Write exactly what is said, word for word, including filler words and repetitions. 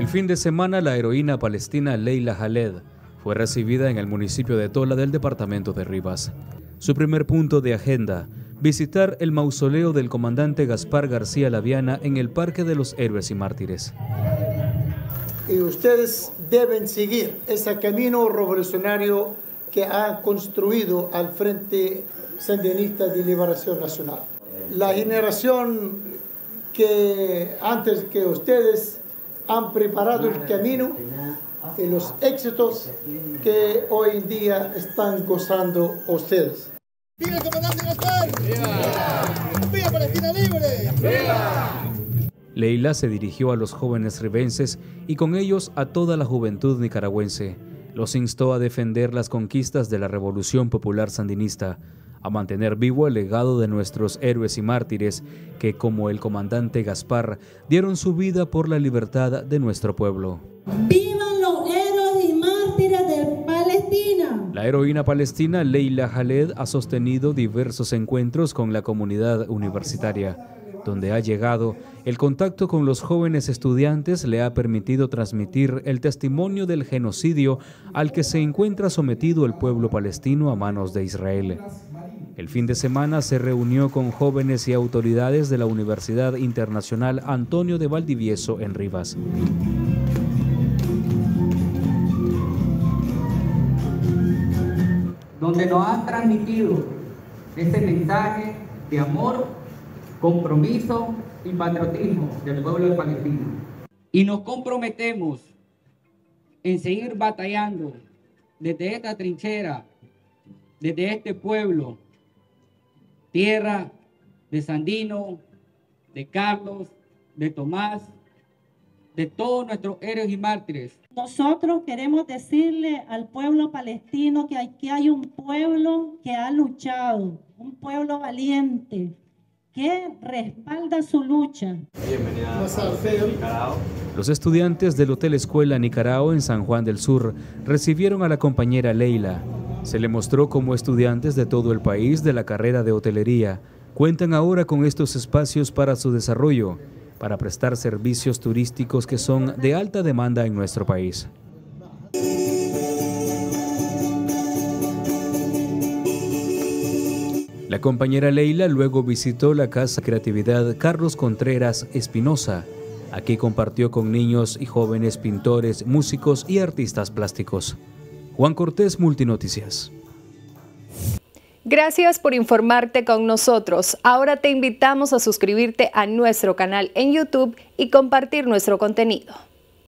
El fin de semana, la heroína palestina Leila Khaled fue recibida en el municipio de Tola del departamento de Rivas. Su primer punto de agenda, visitar el mausoleo del comandante Gaspar García Laviana en el Parque de los Héroes y Mártires. Y ustedes deben seguir ese camino revolucionario que ha construido al Frente Sandinista de Liberación Nacional. La generación que antes que ustedes han preparado el camino y los éxitos que hoy en día están gozando ustedes. ¡Viva el comandante Gaspar! ¡Viva! ¡Viva Palestina libre! ¡Viva! Leila se dirigió a los jóvenes ribenses y con ellos a toda la juventud nicaragüense. Los instó a defender las conquistas de la Revolución Popular Sandinista, a mantener vivo el legado de nuestros héroes y mártires que, como el comandante Gaspar, dieron su vida por la libertad de nuestro pueblo. ¡Vivan los héroes y mártires de Palestina! La heroína palestina Leila Khaled ha sostenido diversos encuentros con la comunidad universitaria. Donde ha llegado, el contacto con los jóvenes estudiantes le ha permitido transmitir el testimonio del genocidio al que se encuentra sometido el pueblo palestino a manos de Israel. El fin de semana se reunió con jóvenes y autoridades de la Universidad Internacional Antonio de Valdivieso en Rivas. Donde nos han transmitido este mensaje de amor, compromiso y patriotismo del pueblo palestino. Y nos comprometemos en seguir batallando desde esta trinchera, desde este pueblo, tierra de Sandino, de Carlos, de Tomás, de todos nuestros héroes y mártires. Nosotros queremos decirle al pueblo palestino que aquí hay un pueblo que ha luchado, un pueblo valiente, que respalda su lucha. Bienvenida a Nicaragua. Los estudiantes del Hotel Escuela Nicaragua en San Juan del Sur recibieron a la compañera Leila. Se le mostró cómo estudiantes de todo el país de la carrera de hotelería cuentan ahora con estos espacios para su desarrollo, para prestar servicios turísticos que son de alta demanda en nuestro país. La compañera Leila luego visitó la Casa de Creatividad Carlos Contreras Espinosa. Aquí compartió con niños y jóvenes pintores, músicos y artistas plásticos. Juan Cortés, Multinoticias. Gracias por informarte con nosotros. Ahora te invitamos a suscribirte a nuestro canal en YouTube y compartir nuestro contenido.